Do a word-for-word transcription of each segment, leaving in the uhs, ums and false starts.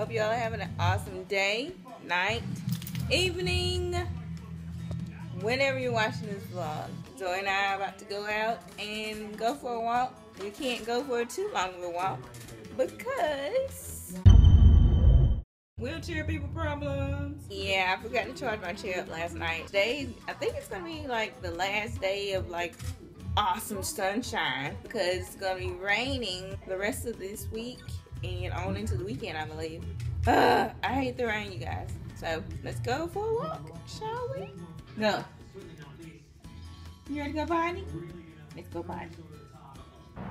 Hope y'all are having an awesome day, night, evening, whenever you're watching this vlog. Zoey and I are about to go out and go for a walk. We can't go for too long of a walk because wheelchair people problems. Yeah, I forgot to charge my chair up last night. Today, I think it's gonna be like the last day of like awesome sunshine because it's gonna be raining the rest of this week and on into the weekend, I believe. Ugh, I hate the rain, you guys. So let's go for a walk, shall we? Go. You ready to go, Bonnie? Let's go, Bonnie.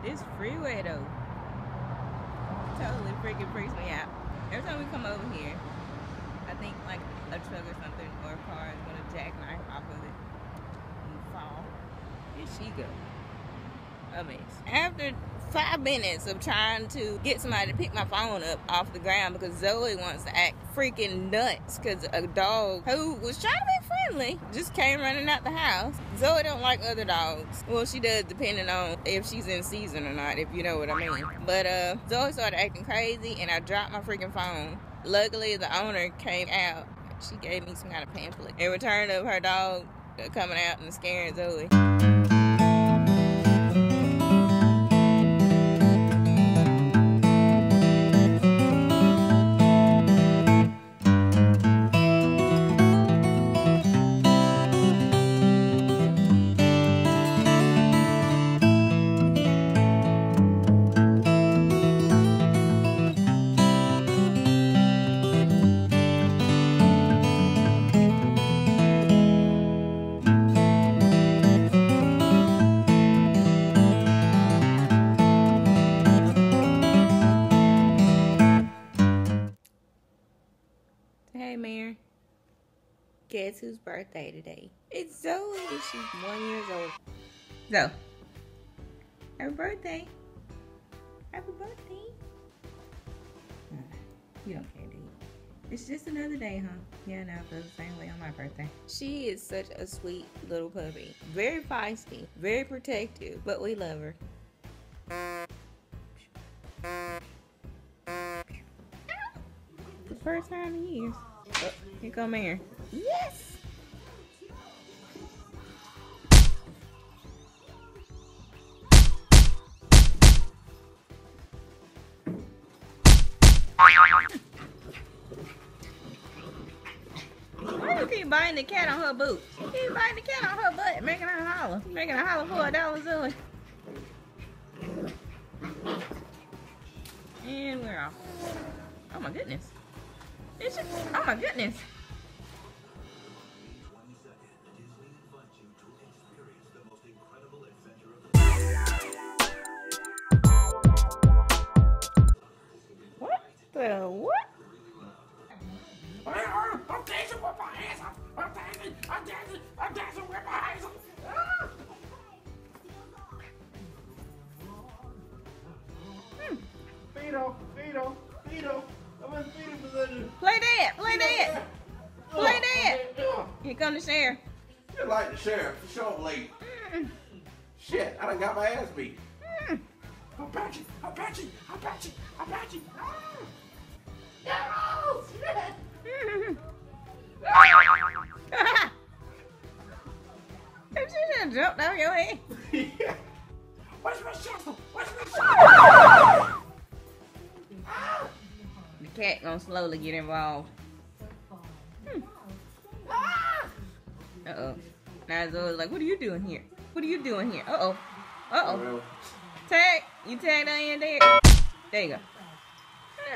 This freeway though totally freaking freaks me out. Every time we come over here, I think like a truck or something or a car is gonna jackknife off of it and fall. Here she go. A mess. After five minutes of trying to get somebody to pick my phone up off the ground because Zoey wants to act freaking nuts because a dog who was trying to be friendly just came running out the house. Zoey don't like other dogs. Well, she does depending on if she's in season or not, if you know what I mean. But uh, Zoey started acting crazy and I dropped my freaking phone. Luckily, the owner came out. She gave me some kind of pamphlet in return of her dog coming out and scaring Zoey. Guess whose birthday today? It's Zoey. She's one years old. Zo. Happy birthday. Happy birthday. Uh, you don't care, do you? It's just another day, huh? Yeah, no, I feel the same way on my birthday. She is such a sweet little puppy. Very feisty. Very protective. But we love her. The first time in years. Oh, here come here. Yes! Why you keep biting the cat on her boot? You keep biting the cat on her butt, making her holler. Making her holler for a dollar, Zoey. And we're off. Oh my goodness. It's just, oh my goodness. What the what? I'm dancing with my hands up. I'm dancing. I'm dancing. I'm dancing with my hands up. Fido, Fido, Fido. I'm in fetal position. Play that. Play that. Play that. Here come the sheriff. You like the sheriff. The short lady. Mm. Shit, I done got my ass beat. Mm. I'll pat you. I'll pat you. I'll pat you. I'll pat you. Oh. Oh, shit. Mm-hmm. Ah. She just jumped over your head. Yeah. Where's my shovel? Where's my shovel? The cat gonna slowly get involved. Hmm. Uh-oh. Now Zoe's like, what are you doing here? What are you doing here? Uh-oh. Uh-oh. Tag. You tag that in there. There you go.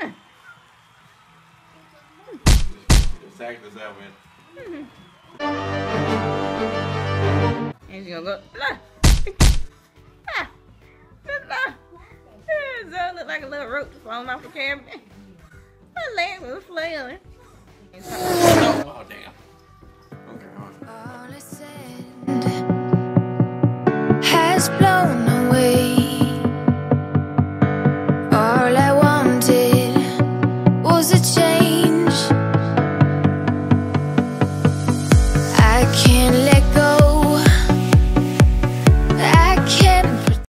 Huh. Tag this out, man. And she's gonna go. Zoe looked like a little rope falling off the camera. My leg was flailing. Oh, damn.